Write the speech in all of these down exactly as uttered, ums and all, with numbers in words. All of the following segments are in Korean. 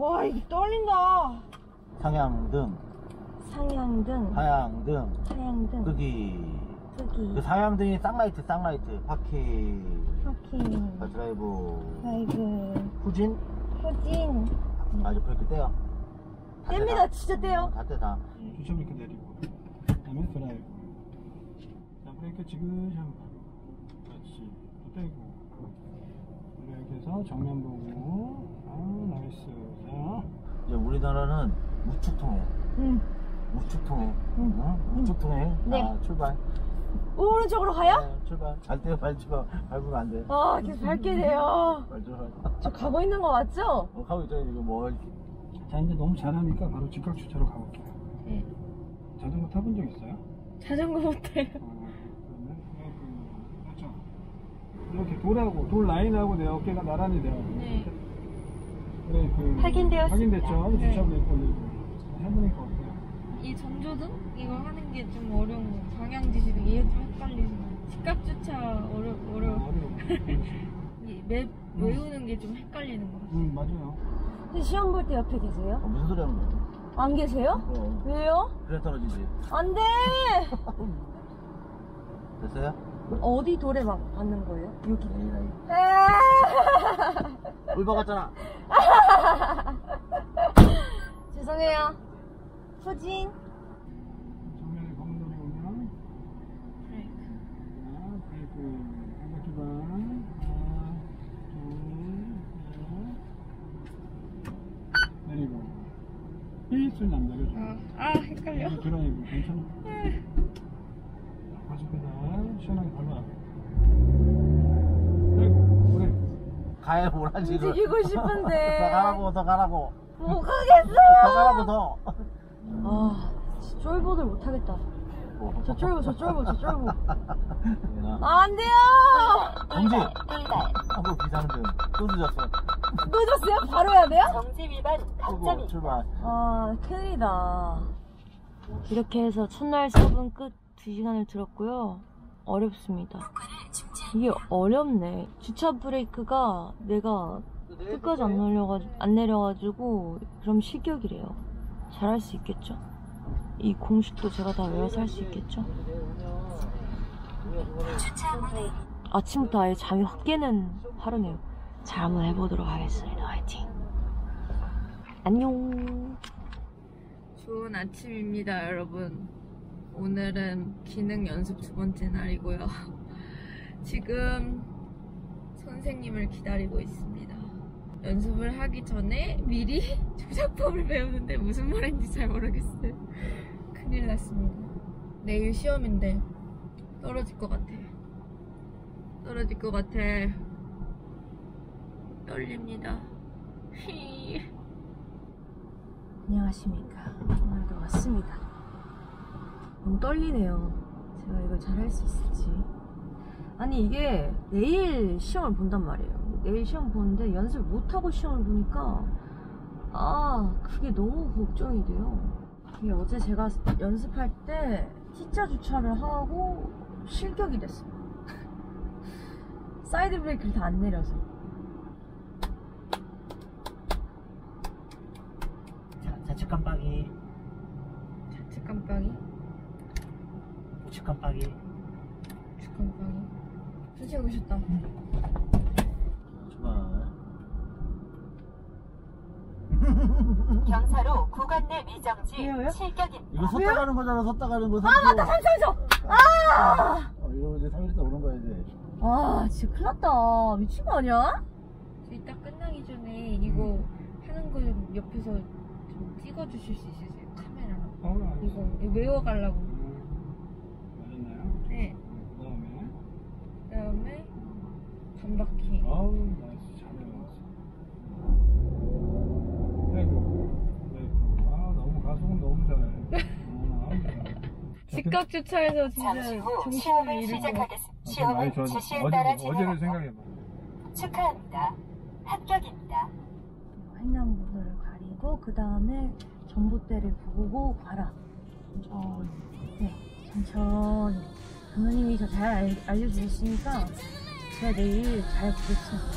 와, 이게 떨린다. 상향등. 상향등. 하향등. 하향등. 끄기. 끄기. 그 상향등이 쌍라이트, 쌍라이트. 파킹. 파킹. 아, 드라이브. 드라이브. 후진. 후진. 맞아, 브레이크 떼요. 뗍니다, 진짜 떼요. 다 떼, 다. 조심 이렇게 내리고. 그다음에 드라이브. 자, 브레이크 지그시 한번 밟고. 그렇지. 또 떼고. 이렇게 해서 정면 보고. 아, 나이스. 자. 이제 우리나라는 우측 통행. 응. 우측 통행. 응. 응? 우측 통행. 네. 아, 출발. 오른쪽으로 가요? 네, 출발. 잘 돼요, 발 집어. 밟으면 안 돼. 아, 계속 밟게 돼요. 저 가고 있는 거 맞죠? 어, 가고 있죠. 이거 뭐 이렇게. 자, 이제 너무 잘하니까 바로 직각 주차로 가볼게요. 네. 자전거 타본 적 있어요? 자전거 못 타요. 어, 그렇죠. 이렇게 돌하고, 돌 라인하고 내 어깨가 나란히 돼요. 네. 그래, 그 확인되었습니다. 확인됐죠? 네. 주차 브레이크 걸리고. 해보니까 어때요? 이 전조등? 이걸 하는 게 좀 어려운 거. 방향 지시등 이게 좀 헷갈리시나요? 직각 주차 어려, 어려워. 아, 어려워. 이 맵 음. 외우는 게 좀 헷갈리는 거 같아요. 음, 맞아요. 근데 시험 볼 때 옆에 계세요? 아, 무슨 소리 하는 거예요? 안 계세요? 어. 왜요? 그래 떨어지지. 안 돼! 됐어요? 어디 돌에 막 맞는 거예요? 여기. 물 박았잖아. 죄송해요. 후진. 정면에 검은 돌이 오면 브레이크. 하나, 브레이크. 한 바퀴 반. 하나, 둘, 셋. 내리고. 삐순 안 내려줘. 어. 아, 헷갈려. 드라이브 괜찮아. 가속이나 시원하게 밟아. 그리고 그래. 가야 오라지를. 움직이고 싶은데. 더 가라고, 더 가라고. 못 가겠어요. 더 가라고 더. 아, 쫄보들 못하겠다. 뭐. 저 쫄보, 저 쫄보, 저 쫄보. 아, 안 돼요! 정지! 아, 뭐 비상등. 또 늦었어. 늦었어요? 바로 해야 돼요? 정지 위반, 갑자기. 출발. 아, 큰일이다. 이렇게 해서 첫날 수업은 끝. 두 시간을 들었고요. 어렵습니다. 이게 어렵네. 주차 브레이크가 내가 끝까지 안 내려가지고, 안 내려가지고, 그럼 식욕이래요. 잘할 수 있겠죠? 이 공식도 제가 다 외워서 할 수 있겠죠? 아침부터 아예 잠이 확 깨는 하루네요. 잘 한번 해보도록 하겠습니다. 화이팅! 안녕! 좋은 아침입니다, 여러분. 오늘은 기능 연습 두 번째 날이고요. 지금 선생님을 기다리고 있습니다. 연습을 하기 전에 미리 조작법을 배우는데 무슨 말인지 잘 모르겠어요. 큰일 났습니다. 내일 시험인데 떨어질 것 같아. 떨어질 것 같아. 떨립니다. 안녕하십니까. 오늘도 왔습니다. 너무 떨리네요. 제가 이걸 잘할 수 있을지. 아니 이게 내일 시험을 본단 말이에요. 내일 시험 보는데 연습을 못하고 시험을 보니까 아 그게 너무 걱정이 돼요. 이게 어제 제가 연습할 때 T자 주차를 하고 실격이 됐어요. 사이드 브레이크를 다 안 내려서. 자, 좌측 깜빡이. 좌측 깜빡이. 우측 깜빡이. 우측 깜빡이. 주차 오셨다. 응. 경사로 구간 내 미정지 실격입니다. 이거 섰다 가는 거잖아. 섰다 가는 거. 삼 초. 아 맞다. 삼 초. 아! 어, 이거 이제 삼 일 있다 오는 거야 이제. 아 진짜 큰일 났다. 미친 거 아니야? 이따 끝나기 전에 이거 하는 거 옆에서 좀 찍어주실 수 있으세요? 카메라로. 어, 이거, 이거 외워가려고. 맞았나요? 음, 네. 그 다음에? 그 다음에 반바퀴. 아우 나이스. 잘 외웠어. 가속은 너무 잘해. 직각 주차에서 진짜 정신을 잃은 것 같아. 시험은 지시에 따라 진행하고. 축하합니다. 합격입니다. 횡단보도를 가리고 그 다음에 전봇대를 보고 가라. 어, 네, 천천히. 부모님이 저 잘 알려주시니까 제가 내일 잘 보겠습니다.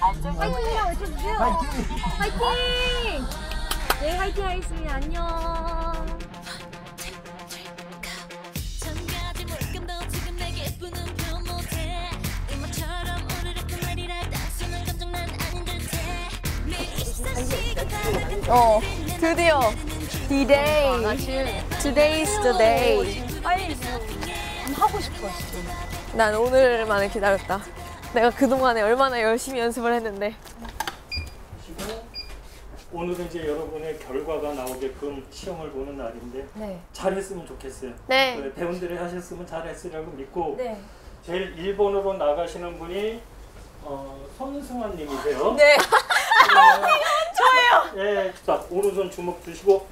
알뜰하게 외쳐주세요. 화이팅! 화이팅! 네, 화이팅 하겠습니다. 안녕. 어, 드디어 D-Day. 아, Today is the day. 빨리 하고 싶어, 진짜. 난 오늘만을 기다렸다. 내가 그동안에 얼마나 열심히 연습을 했는데. 오늘은 이제 여러분의 결과가 나오게끔 시험을 보는 날인데 네. 잘했으면 좋겠어요. 네. 배운들이 하셨으면 잘했으라고 믿고 네. 제일 일본으로 나가시는 분이 어, 손승환 님이세요. 네. 저예요. 네, 자, 오른손 주먹 드시고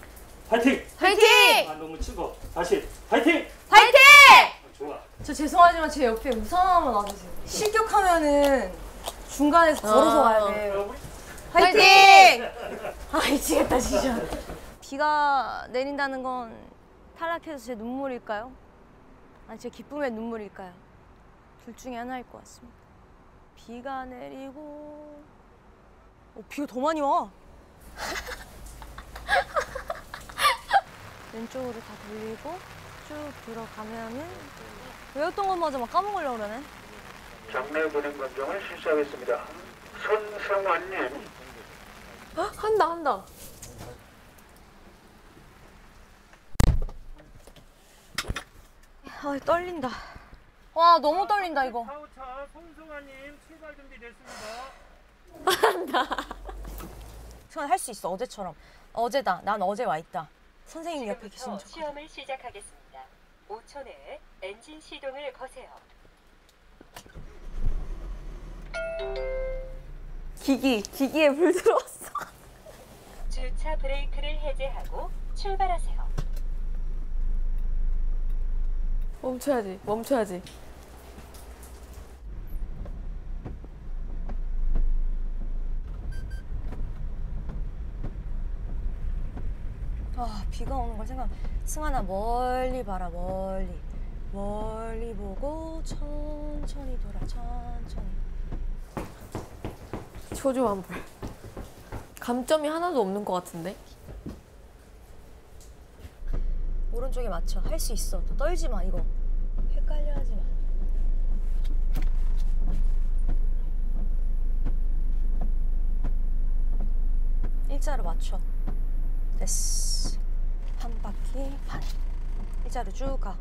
파이팅! 파이팅! 아, 너무 찍어. 다시 파이팅! 파이팅! 아, 좋아. 저 죄송하지만 제 옆에 우산 하나만 놔주세요. 실격하면은 중간에서 걸어서 가야 아, 돼요. 파이팅! 파이팅! 아, 미치겠다 진짜. 비가 내린다는 건 타락해서 제 눈물일까요? 아니, 제 기쁨의 눈물일까요? 둘 중에 하나일 것 같습니다. 비가 내리고 어, 비가 더 많이 와. 왼쪽으로 다 돌리고 쭉 들어가면은 외웠던 것마저 막 까먹으려고 그러네. 장례 보낸 감정을 실시하겠습니다. 손성환님. 아, 한다 한다. 아, 떨린다. 와, 너무 떨린다 이거. 사호차 손성환님 출발 준비됐습니다. 한다. 그건 할 수 있어, 어제처럼. 어제다, 난 어제 와있다. 선생님 옆에 계시면 좋겠다. 시험을 시작하겠습니다. 오 초 내에 엔진 시동을 거세요. 기기, 기기에 불 들어왔어. 주차 브레이크를 해제하고 출발하세요. 멈춰야지, 멈춰야지. 아, 비가 오는 걸 생각. 승환아, 멀리 봐라, 멀리. 멀리 보고 천천히 돌아, 천천히. 초조한불. 감점이 하나도 없는 것 같은데? 오른쪽에 맞춰. 할 수 있어. 또 떨지 마, 이거. 헷갈려 하지 마. 일자로 맞춰. 됐어. 한 바퀴 반. 일자로 쭉 가.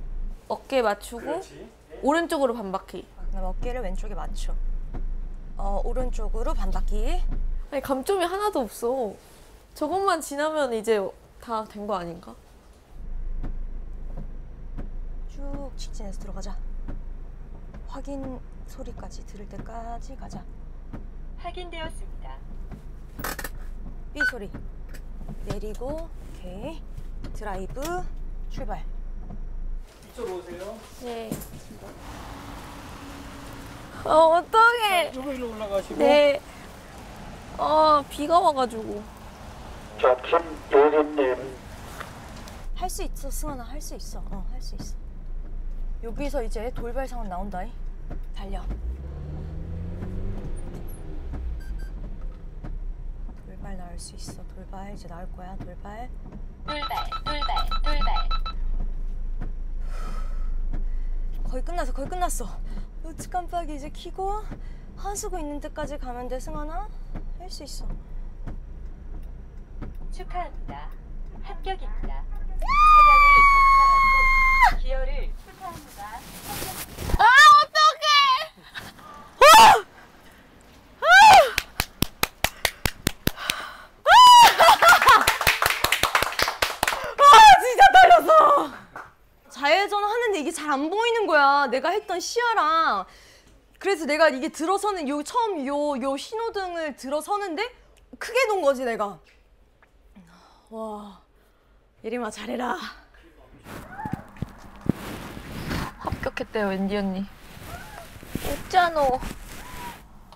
어깨 맞추고 그렇지. 오른쪽으로 반 바퀴. 그다음 어깨를 왼쪽에 맞춰. 어, 오른쪽으로 반 바퀴. 아니, 감점이 하나도 없어. 저것만 지나면 이제 다 된 거 아닌가? 쭉 직진해서 들어가자. 확인 소리까지 들을 때까지 가자. 확인되었습니다. 삐 소리. 내리고, 오케이. 드라이브, 출발. 이쪽으로 오세요. 네. 어, 어떡해. 이쪽으로 올라가시고. 네. 아, 비가 와가지고. 자, 김예리님. 할 수 있어, 승환아. 할 수 있어. 어, 할 수 있어. 여기서 이제 돌발 상황 나온다잉. 달려. 돌발 나올 수 있어. 돌발 이제 나올 거야. 돌발. 돌발, 돌발, 돌발. 거의 끝났어. 거의 끝났어. 우측 깜빡이 이제 켜고 하수구 있는 데까지 가면 돼, 승환아. 할 수 있어. 축하합니다. 합격입니다. 차량을 정차하고 기어를 축하합니다. 합격. 아, 어떡해! 어! 자회전 하는데 이게 잘 안 보이는 거야. 내가 했던 시야랑. 그래서 내가 이게 들어서는 요 처음 요 요 신호등을 들어서는데 크게 놓은 거지 내가. 와, 예림아 잘해라. 합격했대요 웬디 언니. 웃잖아.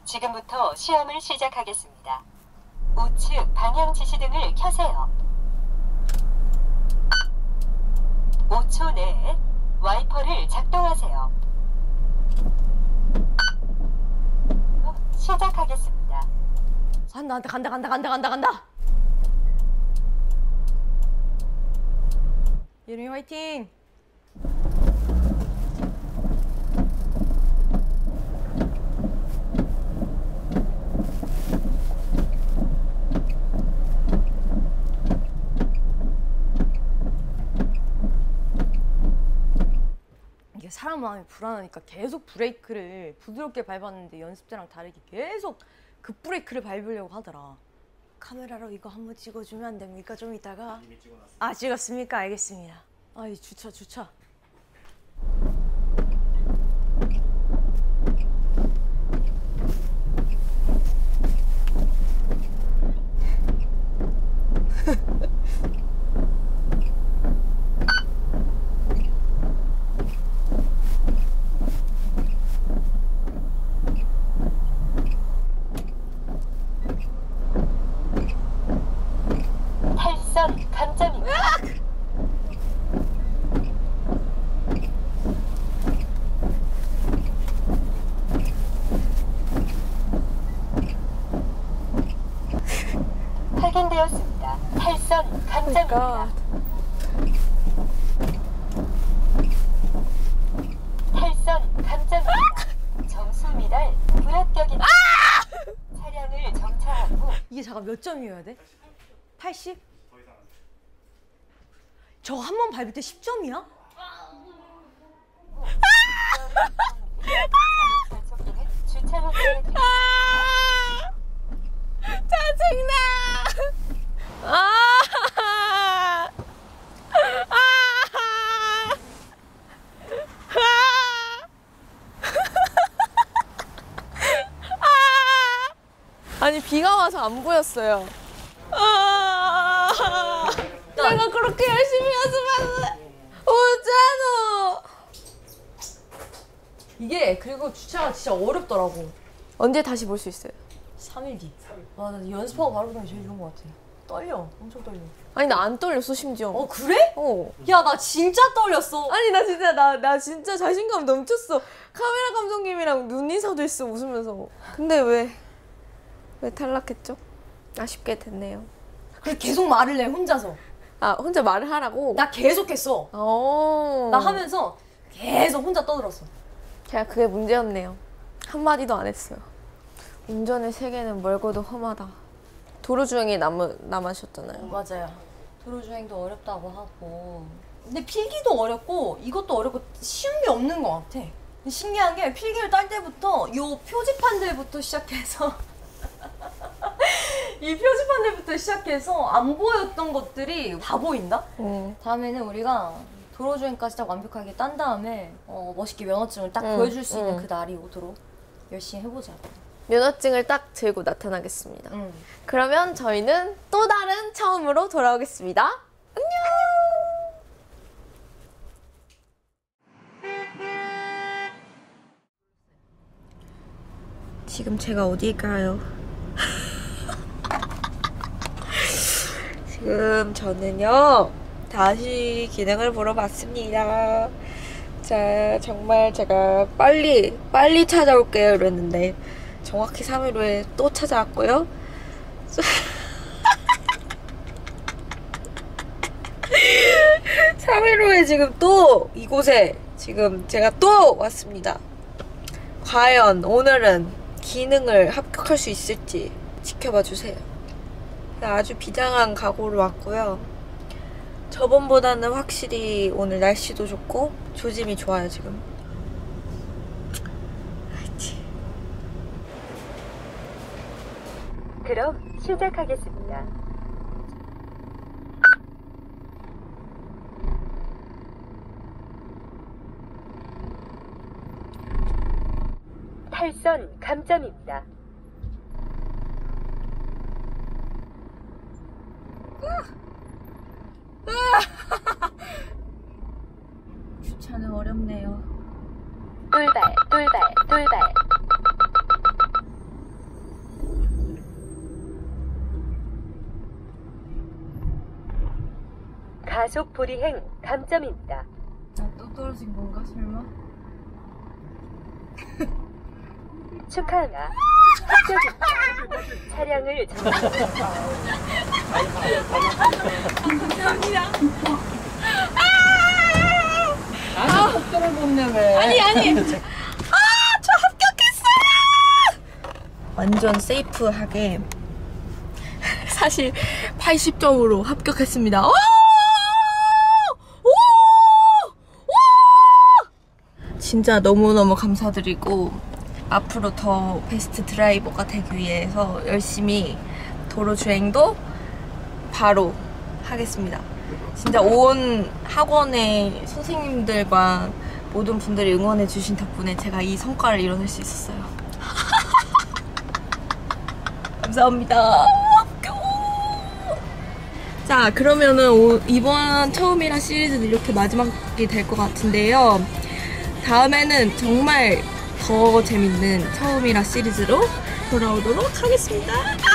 지금부터 시험을 시작하겠습니다. 우측 방향 지시등을 켜세요. 오 초 내에 와이퍼를 작동하세요. 시작하겠습니다. 나한테 간다 간다 간다 간다 간다. 예리 화이팅. 사람 마음이 불안하니까 계속 브레이크를 부드럽게 밟았는데 연습때랑 다르게 계속 그 브레이크를 밟으려고 하더라. 카메라로 이거 한번 찍어주면 안 됩니까? 좀 이따가. 이미 찍어놨습니다. 아, 찍었습니까? 알겠습니다. 아, 이 주차 주차. 되었습니다. 탈선 감점입니다. 탈선 감점입니다. 점수 미달 불합격입니다. 아! 차량을 정차하고. 이게 잠깐 몇 점이어야 돼? 팔십? 더 이상 안 돼. 저 한 번 밟을 때 십 점이야? 짜증나! 아! 아! 아! 아! 아니 비가 와서 안 보였어요. 아! 내가 그렇게 열심히 연습하는데 오잖아. 이게 그리고 주차가 진짜 어렵더라고. 언제 다시 볼 수 있어요? 삼 일 뒤. 와, 나 연습하고 바로 보면 제일 좋은 것 같아. 떨려. 엄청 떨려. 아니 나 안 떨렸어 심지어. 어 그래? 어. 야 나 진짜 떨렸어. 아니 나 진짜 나 나 진짜 자신감 넘쳤어. 카메라 감독님이랑 눈 인사도 했어 웃으면서. 근데 왜 왜 탈락했죠? 아쉽게 됐네요. 그래 계속 말을 해 혼자서. 아 혼자 말을 하라고? 나 계속했어. 어. 나 하면서 계속 혼자 떠들었어. 제가 그게 문제였네요. 한 마디도 안 했어요. 운전의 세계는 멀고도 험하다. 도로주행이 남으, 남으셨잖아요. 맞아요. 도로주행도 어렵다고 하고 근데 필기도 어렵고 이것도 어렵고 쉬운 게 없는 것 같아. 근데 신기한 게 필기를 딸 때부터 요 표지판들부터 시작해서 이 표지판들부터 시작해서 안 보였던 것들이 다 보인다? 음. 다음에는 우리가 도로주행까지 딱 완벽하게 딴 다음에 어, 멋있게 면허증을 딱 음, 보여줄 수 있는 음. 그 날이 오도록 열심히 해보자. 면허증을 딱 들고 나타나겠습니다. 음. 그러면 저희는 또 다른 처음으로 돌아오겠습니다. 안녕! 지금 제가 어디일까요? 지금 저는요 다시 기능을 보러 왔습니다. 자, 정말 제가 빨리 빨리 찾아올게요 이랬는데 정확히 삼 일 후에 또 찾아왔고요. 삼 일 후에 지금 또 이곳에 지금 제가 또 왔습니다. 과연 오늘은 기능을 합격할 수 있을지 지켜봐 주세요. 아주 비장한 각오로 왔고요. 저번보다는 확실히 오늘 날씨도 좋고 조짐이 좋아요 지금. 그럼 시작하겠습니다. 탈선 감점입니다. 주차는 어렵네요. 돌발, 돌발, 돌발. 가속 불이행 감점입니다. 나 또 떨어진 건가 설마? 축하하나. 차량을 아니 아니 아, 저 합격했어요. 완전 세이프하게 사실 팔십 점으로 합격했습니다. 오! 오! 오! 진짜 너무너무 감사드리고 앞으로 더 베스트 드라이버가 되기 위해서 열심히 도로 주행도 바로 하겠습니다. 진짜 온 학원의 선생님들과 모든 분들이 응원해주신 덕분에 제가 이 성과를 이뤄낼 수 있었어요. 감사합니다. 자, 그러면은 오, 이번 처음이라 시리즈는 이렇게 마지막이 될 것 같은데요. 다음에는 정말 더 재밌는 처음이라 시리즈로 돌아오도록 하겠습니다.